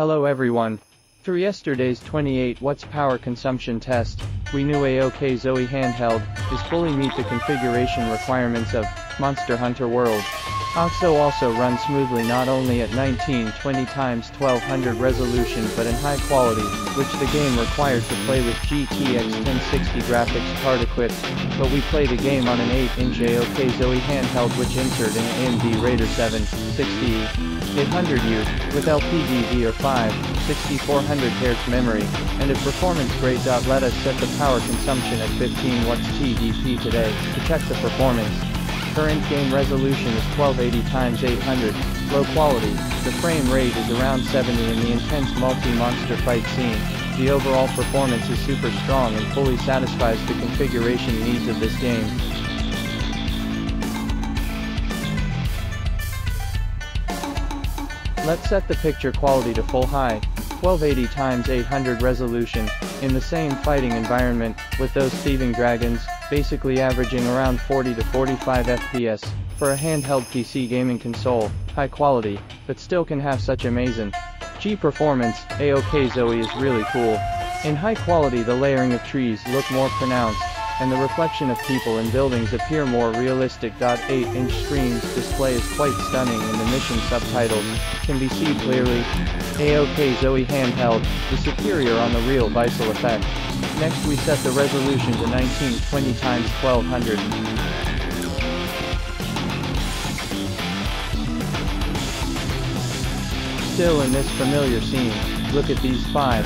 Hello everyone. Through yesterday's 28 watts power consumption test, we knew AOKZOE handheld is fully meet the configuration requirements of Monster Hunter World. AOKZOE also runs smoothly not only at 1920x1200 resolution but in high quality, which the game required to play with GTX 1060 graphics card equipped, but we play the game on an 8-inch AOKZOE handheld which insert an AMD Ryzen 7 6800U, with LPDDR5, 6400Hz memory, and a performance grade. Let us set the power consumption at 15 watts TDP today, to check the performance. Current game resolution is 1280x800, low quality, the frame rate is around 70 in the intense multi-monster fight scene. The overall performance is super strong and fully satisfies the configuration needs of this game. Let's set the picture quality to full high, 1280x800 resolution, in the same fighting environment, with those thieving dragons, basically averaging around 40 to 45 FPS, for a handheld PC gaming console, high quality, but still can have such amazing performance. AOKZOE is really cool. In high quality the layering of trees look more pronounced, and the reflection of people and buildings appear more realistic. 8-inch screen's display is quite stunning and the mission subtitles can be seen clearly. AOKZOE handheld, the superior on the real visceral effect. Next we set the resolution to 1920x1200. Still in this familiar scene, look at these 5-6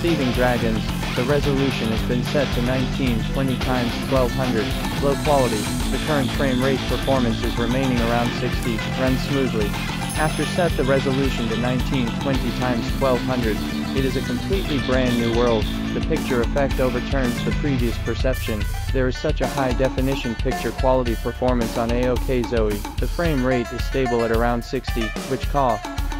thieving dragons. The resolution has been set to 1920x1200, low quality, the current frame rate performance is remaining around 60, runs smoothly. After set the resolution to 1920x1200, it is a completely brand new world, the picture effect overturns the previous perception. There is such a high definition picture quality performance on AOKZOE, the frame rate is stable at around 60, which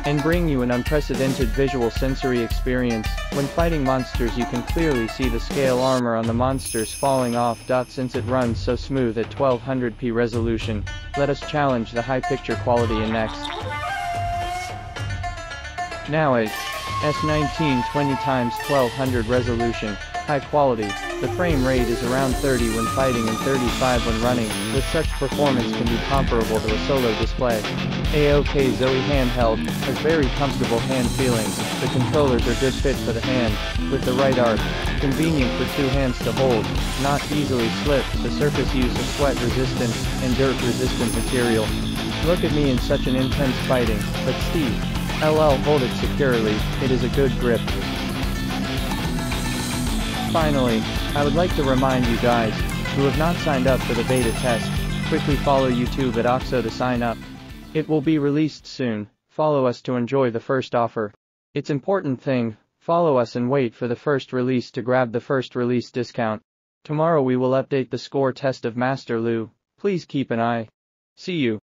can bring you an unprecedented visual sensory experience. When fighting monsters you can clearly see the scale armor on the monsters falling off. Since it runs so smooth at 1200p resolution, let us challenge the high picture quality in next. Now it's 1920x1200 resolution, high quality, the frame rate is around 30 when fighting and 35 when running, with such performance can be comparable to a solo display. AOKZOE handheld has very comfortable hand feeling, the controllers are good fit for the hand, with the right arc, convenient for two hands to hold, not easily slipped, the surface use of sweat resistant and dirt resistant material. Look at me in such an intense fighting, but hold it securely, it is a good grip. Finally, I would like to remind you guys, who have not signed up for the beta test, quickly follow YouTube at AOKZOE to sign up. It will be released soon, follow us to enjoy the first offer. It's important thing, follow us and wait for the first release to grab the first release discount. Tomorrow we will update the score test of Master Lu, please keep an eye. See you.